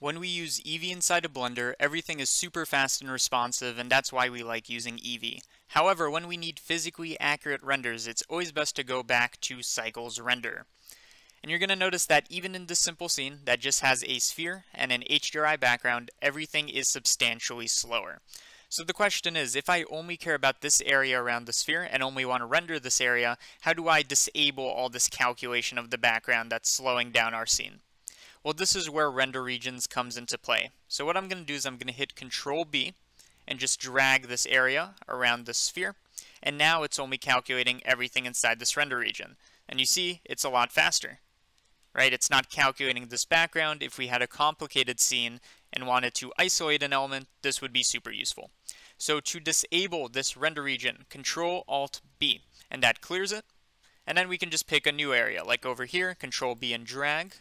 When we use Eevee inside of Blender, everything is super fast and responsive, and that's why we like using Eevee. However, when we need physically accurate renders, it's always best to go back to Cycles Render. And you're going to notice that even in this simple scene that just has a sphere and an HDRI background, everything is substantially slower. So the question is, if I only care about this area around the sphere and only want to render this area, how do I disable all this calculation of the background that's slowing down our scene? Well, this is where render regions comes into play. So what I'm going to do is I'm going to hit Control B and just drag this area around the sphere. And now it's only calculating everything inside this render region. And you see, it's a lot faster, right? It's not calculating this background. If we had a complicated scene and wanted to isolate an element, this would be super useful. So to disable this render region, Control Alt B, and that clears it. And then we can just pick a new area, like over here, Control B and drag.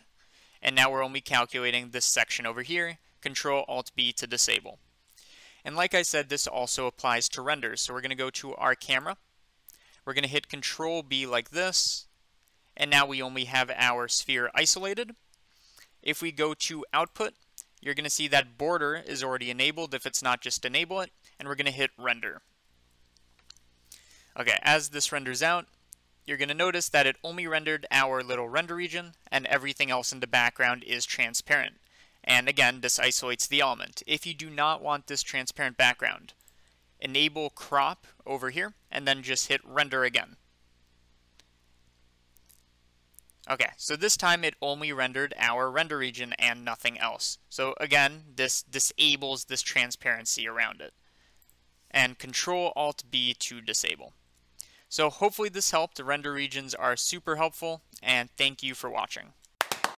And now we're only calculating this section over here, Control Alt B to disable. And like I said, this also applies to renders. So we're going to go to our camera. We're going to hit Control B like this. And now we only have our sphere isolated. If we go to output, you're going to see that border is already enabled. If it's not, just enable it. And we're going to hit render. Okay, as this renders out, you're going to notice that it only rendered our little render region and everything else in the background is transparent. And again, this isolates the element. If you do not want this transparent background, enable crop over here and then just hit render again. Okay, so this time it only rendered our render region and nothing else. So again, this disables this transparency around it. And Control Alt B to disable. So hopefully this helped. Render regions are super helpful, and thank you for watching.